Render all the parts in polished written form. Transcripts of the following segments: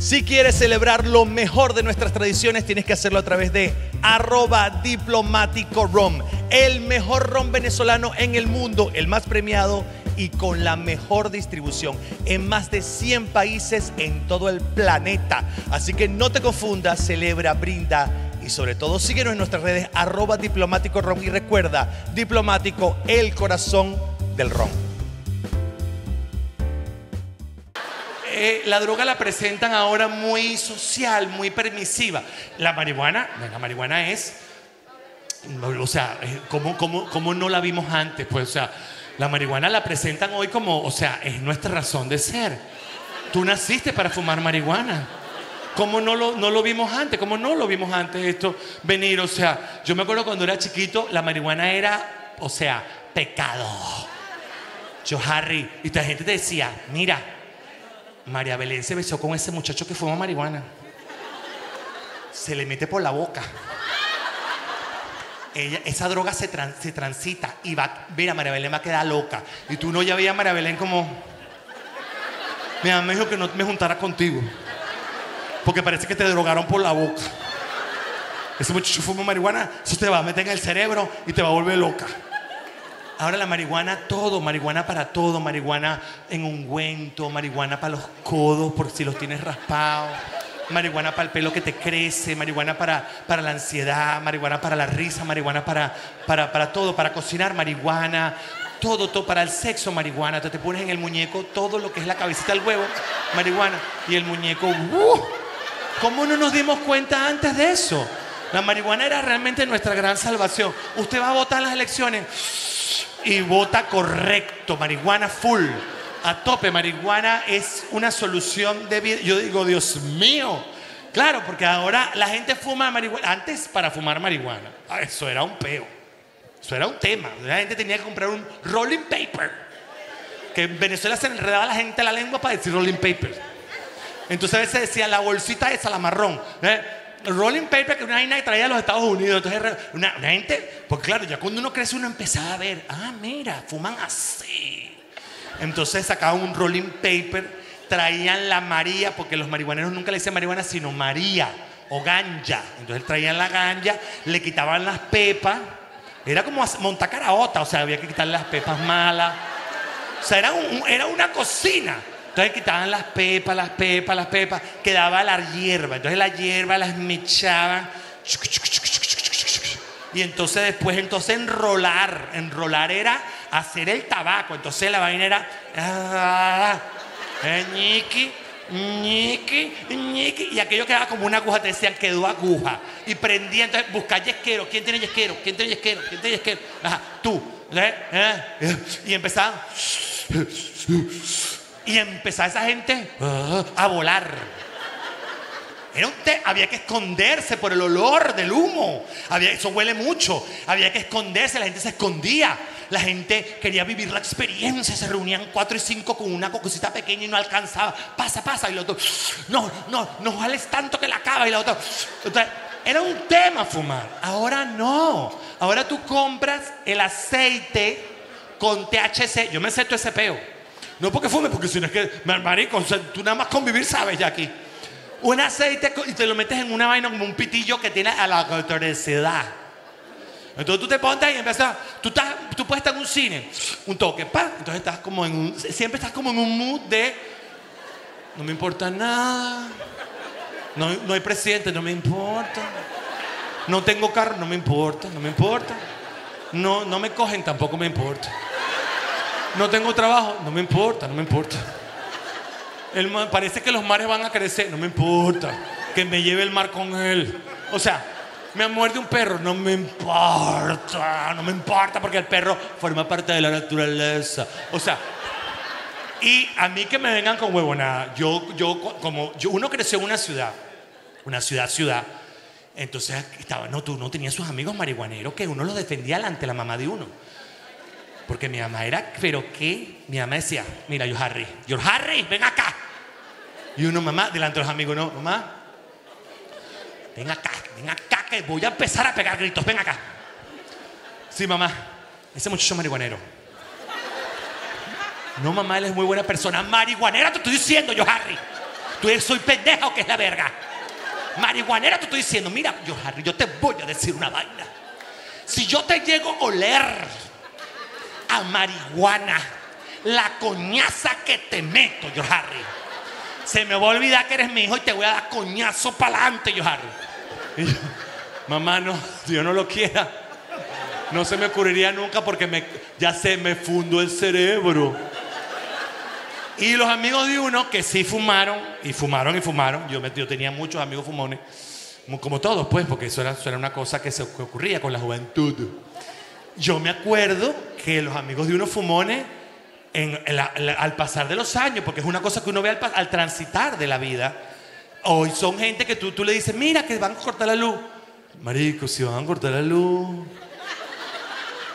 Si quieres celebrar lo mejor de nuestras tradiciones, tienes que hacerlo a través de @DiplomáticoRom. El mejor ron venezolano en el mundo, el más premiado y con la mejor distribución en más de 100 países en todo el planeta. Así que no te confundas, celebra, brinda y sobre todo síguenos en nuestras redes @DiplomáticoRom. Y recuerda, Diplomático, el corazón del ron. La droga la presentan ahora muy social, muy permisiva. La marihuana es, o sea, ¿cómo no la vimos antes? Pues, o sea, la marihuana la presentan hoy como, o sea, es nuestra razón de ser. Tú naciste para fumar marihuana. ¿Cómo no lo vimos antes? ¿Cómo no lo vimos antes esto venir? O sea, yo me acuerdo cuando era chiquito, la marihuana era, o sea, pecado. Yo, Harry, y la gente te decía, mira, María Belén se besó con ese muchacho que fuma marihuana. Se le mete por la boca. Esa droga se transita y va. Mira, María Belén va a quedar loca. Y tú no, ya veías a María Belén como, mi mamá me dijo que no me juntara contigo porque parece que te drogaron por la boca. Ese muchacho fuma marihuana, eso te va a meter en el cerebro y te va a volver loca. Ahora la marihuana, todo, marihuana para todo, marihuana en ungüento, marihuana para los codos por si los tienes raspados, marihuana para el pelo que te crece, marihuana para la ansiedad, marihuana para la risa, marihuana para todo, para cocinar, marihuana, todo, para el sexo, marihuana. Te pones en el muñeco todo lo que es la cabecita del huevo, marihuana, y el muñeco, ¿cómo no nos dimos cuenta antes de eso? La marihuana era realmente nuestra gran salvación. Usted va a votar en las elecciones y vota correcto, marihuana full, a tope. Marihuana es una solución de vida. Yo digo, Dios mío, claro, porque ahora la gente fuma marihuana. Antes, para fumar marihuana, eso era un peo, eso era un tema. La gente tenía que comprar un rolling paper, que en Venezuela se enredaba la gente la lengua para decir rolling paper. Entonces a veces decían la bolsita esa, la marrón, rolling paper, que una vaina que traía de los Estados Unidos. Entonces una gente, pues claro, ya cuando uno crece uno empezaba a ver, ah, mira, fuman así. Entonces sacaban un rolling paper, traían la María, porque los marihuaneros nunca le dicen marihuana sino María o ganja. Entonces traían la ganja, le quitaban las pepas. Era como montar caraota, o sea, había que quitar las pepas malas. O sea, era una cocina. Entonces quitaban las pepas, quedaba la hierba. Entonces la hierba las mechaban. Y entonces después, enrolar era hacer el tabaco. Entonces la vaina era ñiqui. Y aquello quedaba como una aguja, te decían, quedó aguja. Y prendía, entonces buscaba yesquero. ¿Quién tiene yesquero? Ajá, tú. Y empezaban. Y empezaba esa gente a volar. Había que esconderse por el olor del humo. Eso huele mucho. Había que esconderse, la gente se escondía. La gente quería vivir la experiencia. Se reunían 4 y 5 con una cosita pequeña y no alcanzaba. Pasa. Y la otra, no jales tanto que la acaba. Y la otra, era un tema fumar. Ahora no. Ahora tú compras el aceite con THC. Yo me acepto ese peo. No porque fume, porque si no es que, marico, o sea, tú nada más convivir sabes ya aquí. Un aceite y te lo metes en una vaina como un pitillo que tiene a la electricidad. Entonces tú te pones y empiezas, tú puedes estar en un cine, un toque, pa. Entonces estás como siempre estás como en un mood de, no me importa nada, no hay presidente, no me importa, no tengo carro, no me importa, no me cogen, tampoco me importa. No tengo trabajo, no me importa. Parece que los mares van a crecer, no me importa. Que me lleve el mar con él. O sea, me muerde un perro, no me importa porque el perro forma parte de la naturaleza. O sea, y a mí que me vengan con huevonada. Uno creció en una ciudad. Entonces uno tenía sus amigos marihuaneros que uno los defendía delante de la mamá de uno. Porque mi mamá era, mi mamá decía, mira, yo Harry, ven acá. Y uno, mamá, delante de los amigos, no, mamá, ven acá, que voy a empezar a pegar gritos, ven acá. Sí, mamá, ese muchacho es marihuanero. No, mamá, él es muy buena persona. Marihuanera te estoy diciendo, yo Harry. Tú soy pendeja o qué es la verga. Marihuanera, te estoy diciendo, mira, yo, Harry, yo te voy a decir una vaina. Si yo te llego a oler a marihuana, la coñaza que te meto, yo, Harry. Se me va a olvidar que eres mi hijo y te voy a dar coñazo para adelante, yo, Harry. Y yo, mamá, no, Dios no lo quiera. No se me ocurriría nunca porque ya se me fundó el cerebro. Y los amigos de uno que sí fumaron, y fumaron, y fumaron. Yo tenía muchos amigos fumones, como todos, pues, porque eso era una cosa que ocurría con la juventud. Yo me acuerdo que los amigos de uno fumones, al pasar de los años, porque es una cosa que uno ve al transitar de la vida, hoy son gente que tú le dices, mira, que van a cortar la luz. Marico, si van a cortar la luz,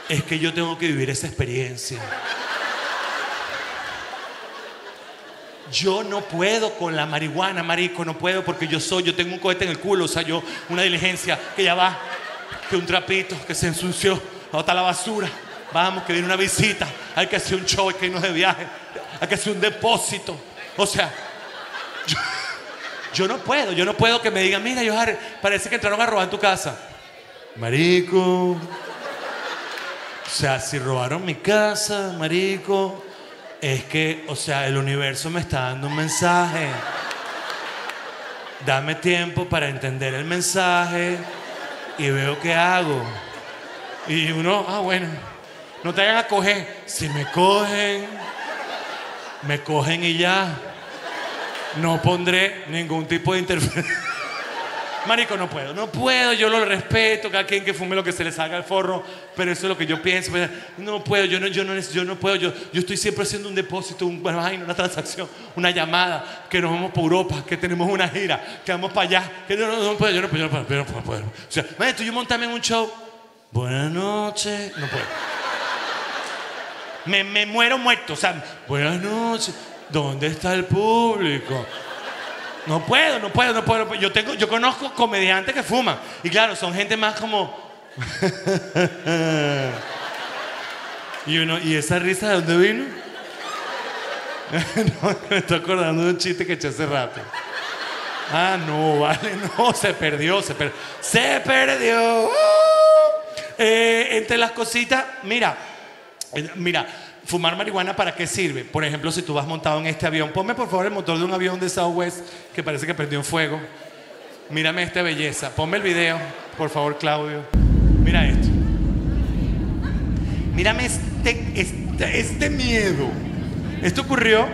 es que yo tengo que vivir esa experiencia. Yo no puedo con la marihuana, marico, no puedo, porque yo tengo un cohete en el culo, o sea, yo, una diligencia que ya va, que un trapito que se ensució, bota la basura, vamos, que viene una visita, hay que hacer un show, hay que irnos de viaje, hay que hacer un depósito, o sea, yo no puedo que me digan, mira, yo, parece que entraron a robar en tu casa. Marico, o sea, si robaron mi casa, marico, es que, o sea, el universo me está dando un mensaje. Dame tiempo para entender el mensaje y veo qué hago. Y uno, bueno, no te vayan a coger. Si me cogen, me cogen y ya. No pondré ningún tipo de interferencia. Marico, no puedo, yo lo respeto, cada quien que fume lo que se le salga al forro, pero eso es lo que yo pienso. No puedo, yo no puedo, yo estoy siempre haciendo un depósito, una transacción, una llamada, que nos vamos para Europa, que tenemos una gira, que vamos para allá, que no puedo. O sea, maestro, yo montarme en un show, buenas noches, no puedo. Me muero muerto, o sea, buenas noches, ¿dónde está el público? No puedo. Yo conozco comediantes que fuman. Y claro, son gente más como... ¿Y esa risa de dónde vino? No, me estoy acordando de un chiste que eché hace rato. Ah, no, vale, no, se perdió. Entre las cositas, mira. ¿Fumar marihuana para qué sirve? Por ejemplo, si tú vas montado en este avión, ponme por favor el motor de un avión de Southwest que parece que prendió en fuego. Mírame esta belleza. Ponme el video, por favor, Claudio. Mira esto. Mírame este miedo. Esto ocurrió.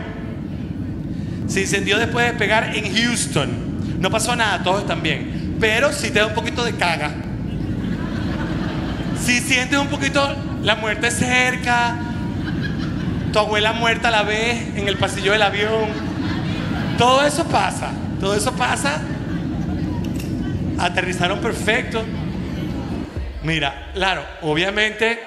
Se incendió después de despegar en Houston. No pasó nada, todos están bien. Pero sí te da un poquito de caga. Si sientes un poquito la muerte cerca. Tu abuela muerta a la vez en el pasillo del avión. Todo eso pasa. Aterrizaron perfecto. Mira, claro, obviamente,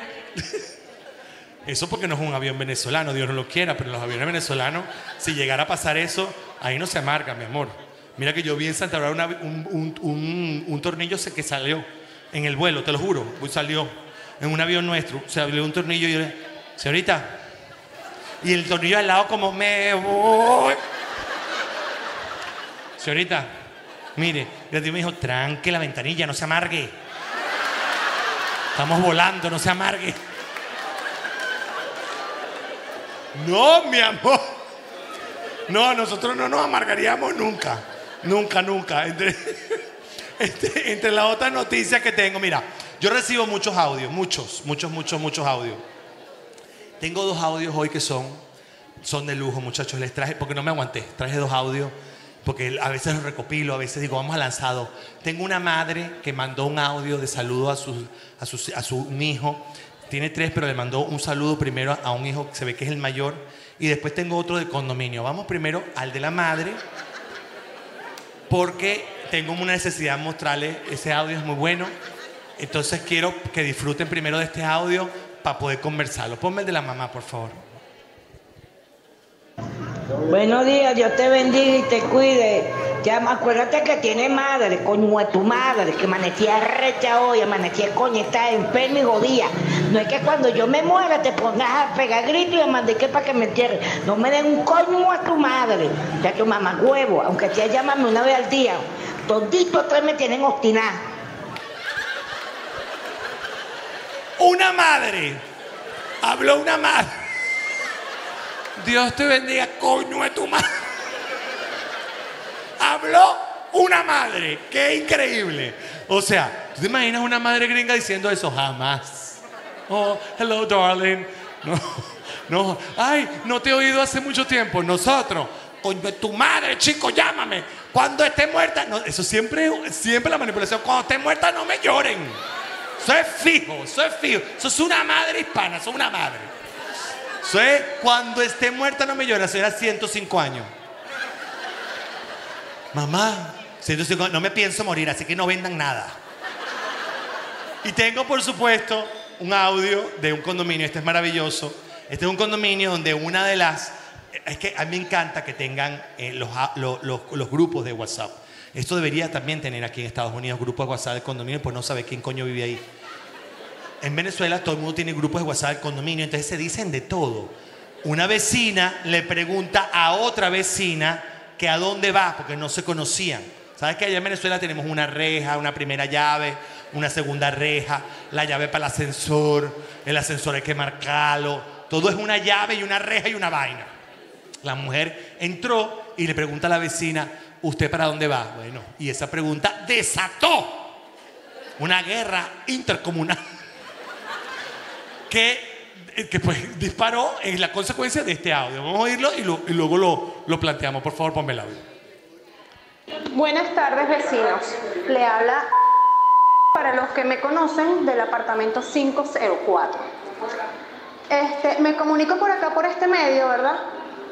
eso porque no es un avión venezolano, Dios no lo quiera, pero los aviones venezolanos, si llegara a pasar eso, ahí no se amarga, mi amor. Mira que yo vi en Santa Bárbara un tornillo que salió en el vuelo, te lo juro, salió en un avión nuestro, salió un tornillo y yo le dije, señorita. Y el tornillo al lado como me voy. Señorita, mire, el tío me dijo, tranque la ventanilla, no se amargue. Estamos volando, no se amargue. No, mi amor. No, nosotros no nos amargaríamos nunca. Nunca. Entre las otras noticias que tengo, mira, yo recibo muchos audios, muchos audios. Tengo dos audios hoy que son de lujo, muchachos. Les traje, porque no me aguanté, traje dos audios, porque a veces los recopilo, a veces digo, vamos a lanzar dos. Tengo una madre que mandó un audio de saludo a su hijo. Tiene tres, pero le mandó un saludo primero a un hijo que se ve que es el mayor. Y después tengo otro de condominio. Vamos primero al de la madre, porque tengo una necesidad de mostrarles. Ese audio es muy bueno. Entonces quiero que disfruten primero de este audio, para poder conversarlo. Ponme el de la mamá, por favor. Buenos días, Dios te bendiga y te cuide. Ya, acuérdate que tiene madre, coño de tu madre, que amanecía recha hoy, amanecía coño, está enfermo y jodía. No es que cuando yo me muera te pongas a pegar gritos y a mandar que para que me entierren. No me den un coño a tu madre, ya tu mamá huevo, aunque sea llámame una vez al día. Toditos tres me tienen obstinada. Una madre. Habló una madre. Dios te bendiga, coño de tu madre. Habló una madre. ¡Qué increíble! O sea, ¿tú te imaginas una madre gringa diciendo eso? Jamás. Oh, hello, darling. No, no. Ay, no te he oído hace mucho tiempo. Nosotros. Coño de tu madre, chico, llámame. Cuando esté muerta. No, eso siempre la manipulación. Cuando esté muerta, no me lloren. Eso es fijo, eso es fijo. Eso es una madre hispana, eso es una madre. Eso es cuando esté muerta, no me lloren. Eso era 105 años. Mamá, 105, no me pienso morir, así que no vendan nada. Y tengo, por supuesto, un audio de un condominio. Este es maravilloso. Este es un condominio donde una de las... Es que a mí me encanta que tengan los grupos de WhatsApp. Esto debería también tener aquí en Estados Unidos grupos de WhatsApp de condominio, pues no sabes quién coño vive ahí. En Venezuela todo el mundo tiene grupos de WhatsApp de condominio, entonces se dicen de todo. Una vecina le pregunta a otra vecina que a dónde va, porque no se conocían. ¿Sabes que allá en Venezuela tenemos una reja, una primera llave, una segunda reja, la llave para el ascensor hay que marcarlo, todo es una llave y una reja y una vaina? La mujer entró y le pregunta a la vecina, ¿usted para dónde va? Bueno, y esa pregunta desató una guerra intercomunal que pues disparó en la consecuencia de este audio. Vamos a oírlo y luego lo planteamos. Por favor, ponme el audio. Buenas tardes, vecinos. Le habla, para los que me conocen, del apartamento 504. Me comunico por acá, por este medio, ¿verdad?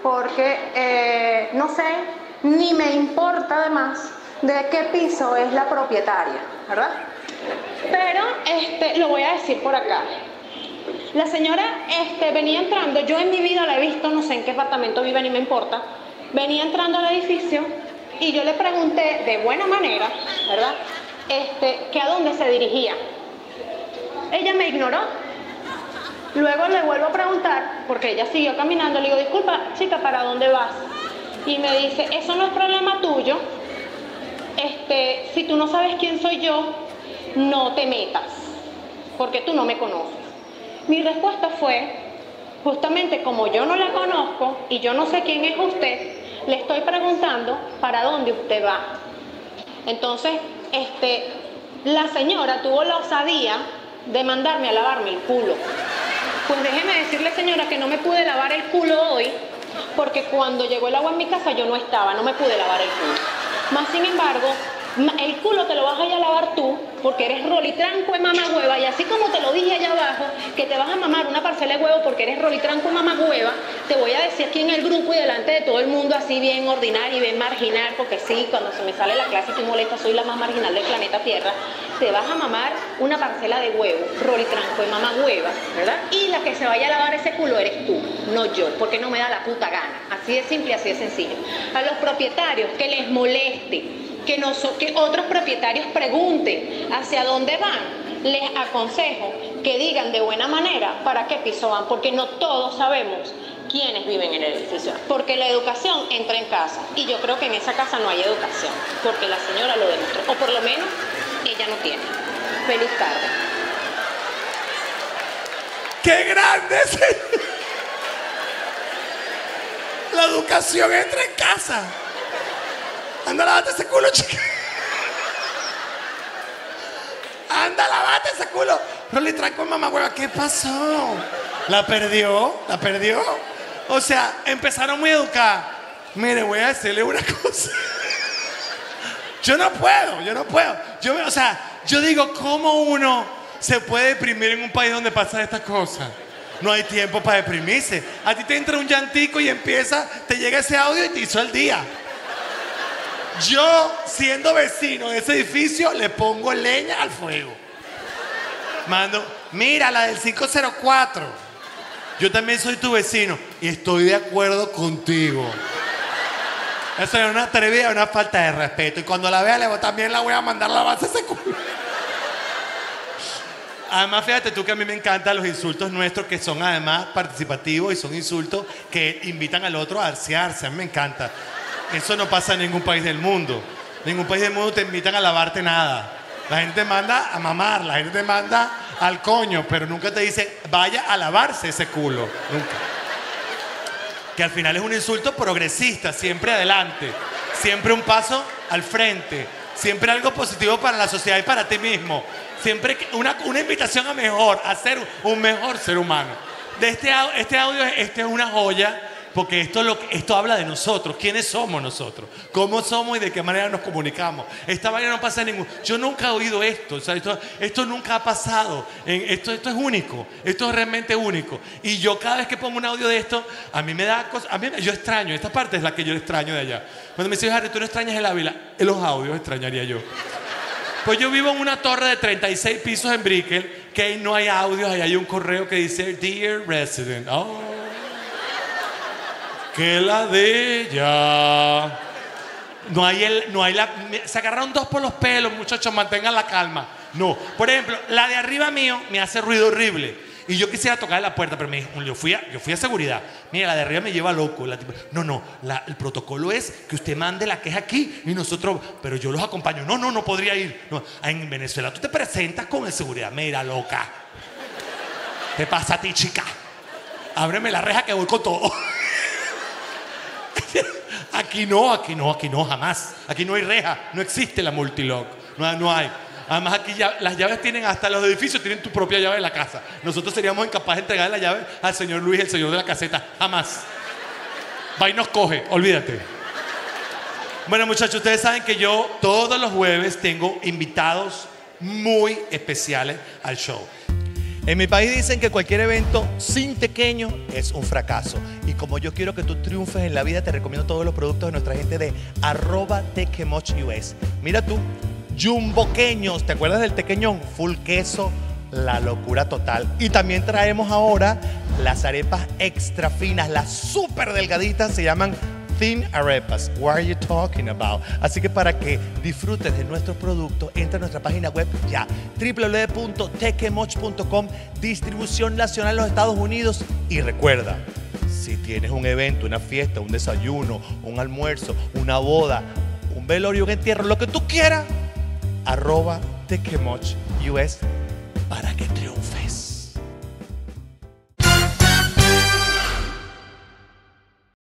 Porque no sé, ni me importa además de qué piso es la propietaria, ¿verdad? Pero lo voy a decir por acá. La señora venía entrando, yo en mi vida la he visto, no sé en qué apartamento vive, ni me importa. Venía entrando al edificio y yo le pregunté de buena manera, ¿verdad? Que a dónde se dirigía. Ella me ignoró. Luego le vuelvo a preguntar, porque ella siguió caminando, le digo, disculpa, chica, ¿para dónde vas? Y me dice, eso no es problema tuyo. Si tú no sabes quién soy yo, no te metas, porque tú no me conoces. Mi respuesta fue, justamente como yo no la conozco y yo no sé quién es usted, le estoy preguntando para dónde usted va. Entonces, la señora tuvo la osadía de mandarme a lavarme el culo. Pues déjeme decirle, señora, que no me pude lavar el culo hoy porque cuando llegó el agua en mi casa yo no estaba, no me pude lavar el culo. Más sin embargo, el culo te lo vas a ir a lavar tú porque eres rolitranco de mamá hueva, y así como te lo dije allá abajo, que te vas a mamar una parcela de huevo porque eres rolitranco de mamá hueva, te voy a decir aquí en el grupo y delante de todo el mundo, así bien ordinario y bien marginal, porque sí, cuando se me sale la clase que molesta, soy la más marginal del planeta Tierra. Te vas a mamar una parcela de huevo, rolitranco de mamá hueva, ¿verdad? Y la que se vaya a lavar ese culo eres tú, no yo, porque no me da la puta gana. Así de simple, así de sencillo. A los propietarios que les moleste, que otros propietarios pregunten hacia dónde van, les aconsejo que digan de buena manera para qué piso van, porque no todos sabemos quiénes viven en el edificio, porque la educación entra en casa, y yo creo que en esa casa no hay educación, porque la señora lo demostró, o por lo menos ella no tiene. Feliz tarde. ¡Qué grande! La educación entra en casa. Anda, lavate ese culo, chica. Anda, lavate ese culo. Rolly Tranco, mamá hueva, ¿qué pasó? La perdió, la perdió. O sea, empezaron muy educadas. Mire, voy a decirle una cosa. Yo no puedo. Yo digo, ¿cómo uno se puede deprimir en un país donde pasan estas cosas? No hay tiempo para deprimirse. A ti te entra un llantico y te llega ese audio y te hizo el día. Yo, siendo vecino de ese edificio, le pongo leña al fuego. Mando, mira, la del 504. Yo también soy tu vecino y estoy de acuerdo contigo. Eso es una atrevida, una falta de respeto. Y cuando la vea, también la voy a mandar a la base ese culo. Además, fíjate tú que a mí me encantan los insultos nuestros, que son además participativos y son insultos que invitan al otro a arsearse. A mí me encanta. Eso no pasa en ningún país del mundo. Ningún país del mundo te invitan a lavarte nada. La gente manda a mamar, la gente manda al coño, pero nunca te dice vaya a lavarse ese culo. Nunca. Que al final es un insulto progresista, siempre adelante, siempre un paso al frente, siempre algo positivo para la sociedad y para ti mismo, siempre una invitación a mejor, a ser un mejor ser humano. De este audio, este es una joya, porque esto habla de nosotros, quiénes somos nosotros, cómo somos y de qué manera nos comunicamos. Esta vaina no pasa en ningún... Yo nunca he oído esto, o sea, esto nunca ha pasado, esto es único, esto es realmente único. Y yo cada vez que pongo un audio de esto, a mí me da cosas, yo extraño, esta parte es la que yo extraño de allá. Cuando me dicen, Harry, tú no extrañas el Ávila, los audios extrañaría yo. Pues yo vivo en una torre de 36 pisos en Brickell, que no hay audios, ahí hay un correo que dice, Dear Resident, oh... que la de ella. Se agarraron dos por los pelos, muchachos, mantengan la calma. No. Por ejemplo, la de arriba mío me hace ruido horrible. Y yo quisiera tocar la puerta, pero me dijo, yo fui a seguridad. Mira, la de arriba me lleva loco. El protocolo es que usted mande la queja aquí y nosotros, pero yo los acompaño. No podría ir. No. En Venezuela tú te presentas con el seguridad. Mira, loca. ¿Qué pasa a ti, chica? Ábreme la reja que voy con todo. Aquí no, jamás. Aquí no hay reja, no existe la multilock, no hay. Además aquí ya, las llaves tienen, hasta los edificios tienen tu propia llave de la casa. Nosotros seríamos incapaces de entregar la llave al señor Luis, el señor de la caseta, jamás. Va y nos coge, olvídate. Bueno, muchachos, ustedes saben que yo todos los jueves tengo invitados muy especiales al show. En mi país dicen que cualquier evento sin tequeño es un fracaso. Y como yo quiero que tú triunfes en la vida, te recomiendo todos los productos de nuestra gente de @TequeMochi US. Mira tú, jumboqueños, ¿te acuerdas del tequeñón? Full queso, la locura total. Y también traemos ahora las arepas extra finas, las súper delgaditas, se llaman Thin Arepas. What are you talking about? Así que para que disfrutes de nuestros productos, entra a nuestra página web ya. www.tequemoch.com, distribución nacional en los Estados Unidos. Y recuerda, si tienes un evento, una fiesta, un desayuno, un almuerzo, una boda, un velorio, un entierro, lo que tú quieras, @TequeMochiUS para que